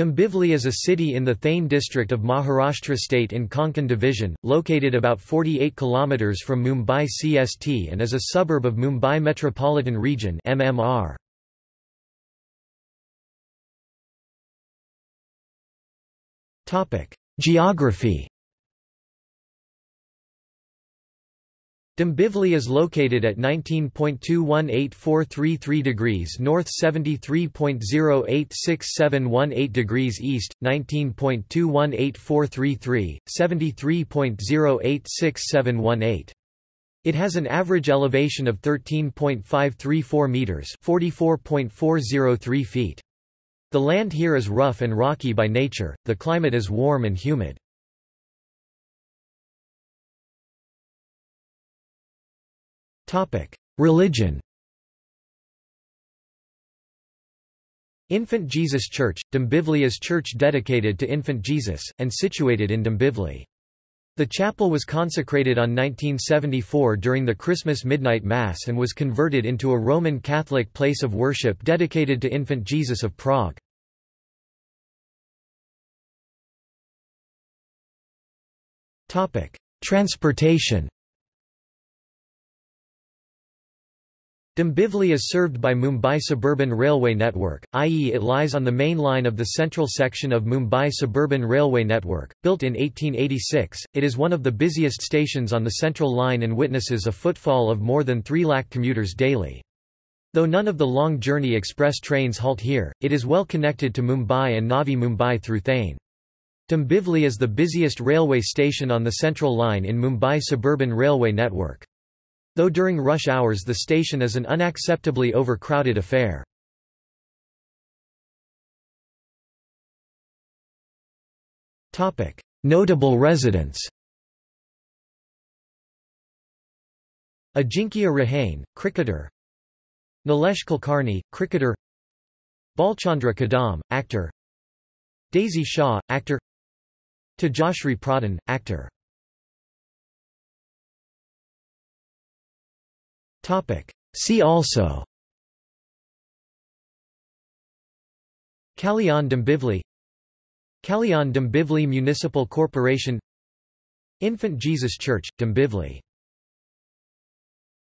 Dombivli is a city in the Thane district of Maharashtra state in Konkan division, located about 48 km from Mumbai CST and is a suburb of Mumbai Metropolitan Region (MMR). Geography. Dombivli is located at 19.218433 degrees north 73.086718 degrees east, 19.218433, 73.086718. It has an average elevation of 13.534 meters (44.403 feet). The land here is rough and rocky by nature, the climate is warm and humid. Religion. Infant Jesus Church, Dombivli is church dedicated to Infant Jesus, and situated in Dombivli. The chapel was consecrated on 1974 during the Christmas Midnight Mass and was converted into a Roman Catholic place of worship dedicated to Infant Jesus of Prague. Transportation. Dombivli is served by Mumbai Suburban Railway Network, i.e. it lies on the main line of the central section of Mumbai Suburban Railway Network. Built in 1886, it is one of the busiest stations on the central line and witnesses a footfall of more than 3 lakh commuters daily. Though none of the long-journey express trains halt here, it is well connected to Mumbai and Navi Mumbai through Thane. Dombivli is the busiest railway station on the central line in Mumbai Suburban Railway Network. Though during rush hours the station is an unacceptably overcrowded affair. Notable residents. Ajinkya Rahane, cricketer. Nilesh Kulkarni, cricketer. Balchandra Kadam, actor. Daisy Shah, actor. Tajashri Pradhan, actor. See also: Kalyan Dombivli, Kalyan Dombivli Municipal Corporation, Infant Jesus Church, Dombivli.